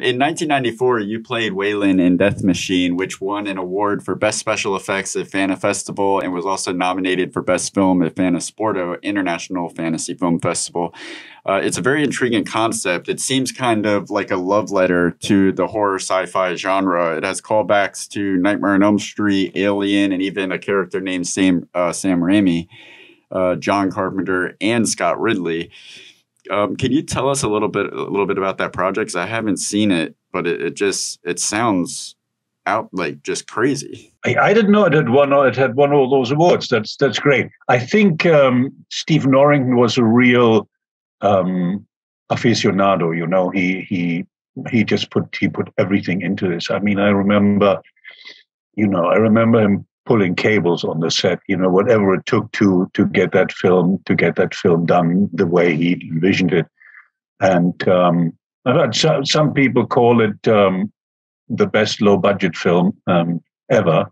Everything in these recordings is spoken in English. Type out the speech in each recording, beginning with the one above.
In 1994, you played Waylon in Death Machine, which won an award for Best Special Effects at Fanta Festival and was also nominated for Best Film at Fanta Sporto International Fantasy Film Festival. It's a very intriguing concept. It seems kind of like a love letter to the horror sci-fi genre. It has callbacks to Nightmare on Elm Street, Alien, and even a character named Sam Raimi, John Carpenter, and Scott Ridley. Can you tell us a little bit about that project? Because I haven't seen it, but it sounds out like just crazy. I didn't know it had won all those awards. That's great. I think Steve Norrington was a real aficionado. You know, he put everything into this. I mean, I remember him pulling cables on the set, you know, whatever it took to get that film done the way he envisioned it. And I've heard some people call it the best low budget film ever.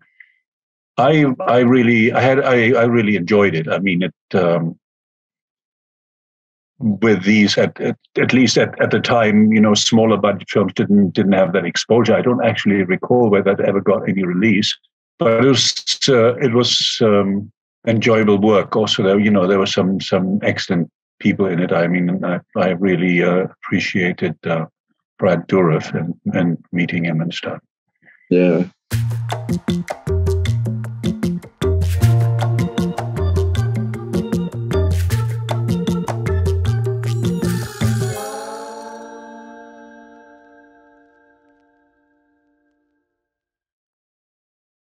I really enjoyed it. I mean, it with these at least at the time, you know, smaller budget films didn't have that exposure. I don't actually recall whether that ever got any release. But it was enjoyable work. Also, there were some excellent people in it. I mean, I really appreciated Brad Dourif and meeting him and stuff. Yeah.